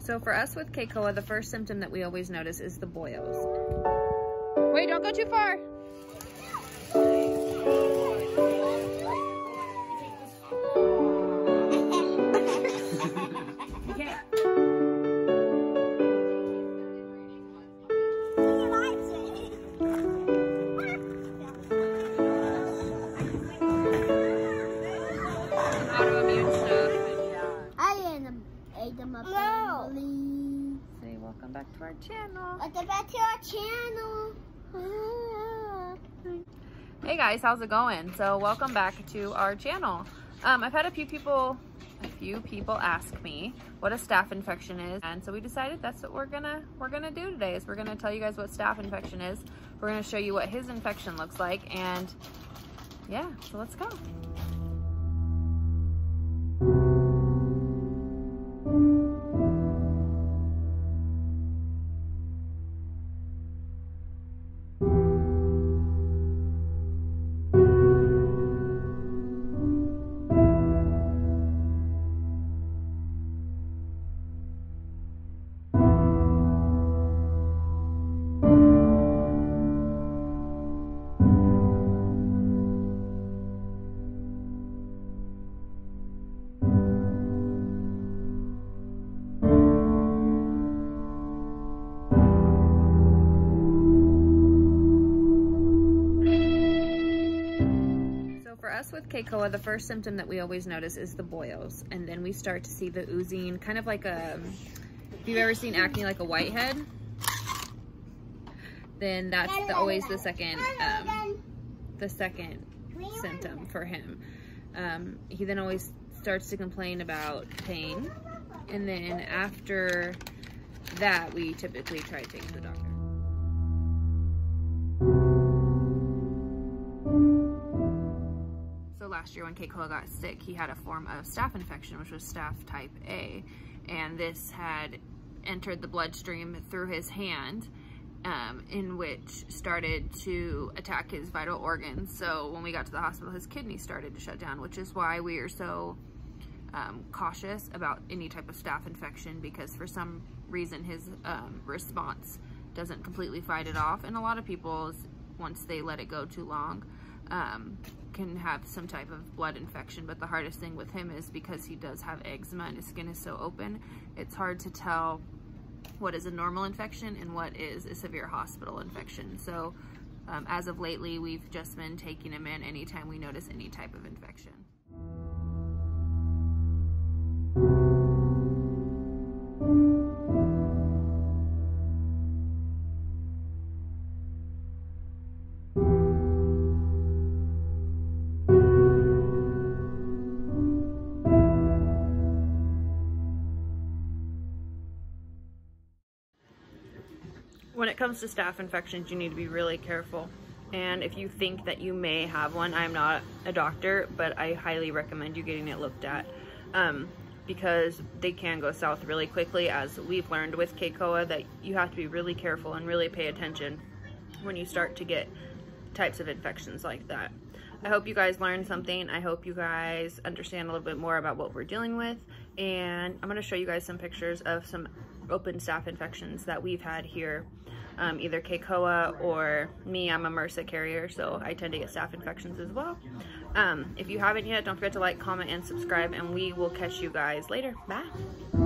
So for us with Keikoa, the first symptom that we always notice is the boils. Wait, don't go too far. Back to our channel. Welcome back to our channel. Hey guys, how's it going? So welcome back to our channel. I've had a few people ask me what a staph infection is, and so we decided that's what we're gonna do today. Is we're gonna tell you guys what staph infection is. We're gonna show you what his infection looks like, and yeah, so let's go. With Keikoa, the first symptom that we always notice is the boils, and then we start to see the oozing, kind of like a, if you've ever seen acne like a whitehead, then that's always the second symptom for him. He then always starts to complain about pain, and then after that we typically try to take him to the doctor. Last year when Keikoa got sick, he had a form of staph infection, which was staph type A, and this had entered the bloodstream through his hand, in which started to attack his vital organs. So when we got to the hospital, his kidneys started to shut down, which is why we are so cautious about any type of staph infection, because for some reason his response doesn't completely fight it off, and a lot of people's, once they let it go too long, can have some type of blood infection. But the hardest thing with him is because he does have eczema and his skin is so open, it's hard to tell what is a normal infection and what is a severe hospital infection. So as of lately, we've just been taking him in anytime we notice any type of infection. When it comes to staph infections, you need to be really careful. And if you think that you may have one, I'm not a doctor, but I highly recommend you getting it looked at, because they can go south really quickly, as we've learned with Keikoa, that you have to be really careful and really pay attention when you start to get types of infections like that. I hope you guys learned something. I hope you guys understand a little bit more about what we're dealing with. And I'm gonna show you guys some pictures of some open staph infections that we've had here. Either Keikoa or me, I'm a MRSA carrier, so I tend to get staph infections as well. If you haven't yet, don't forget to like, comment, and subscribe, and we will catch you guys later. Bye.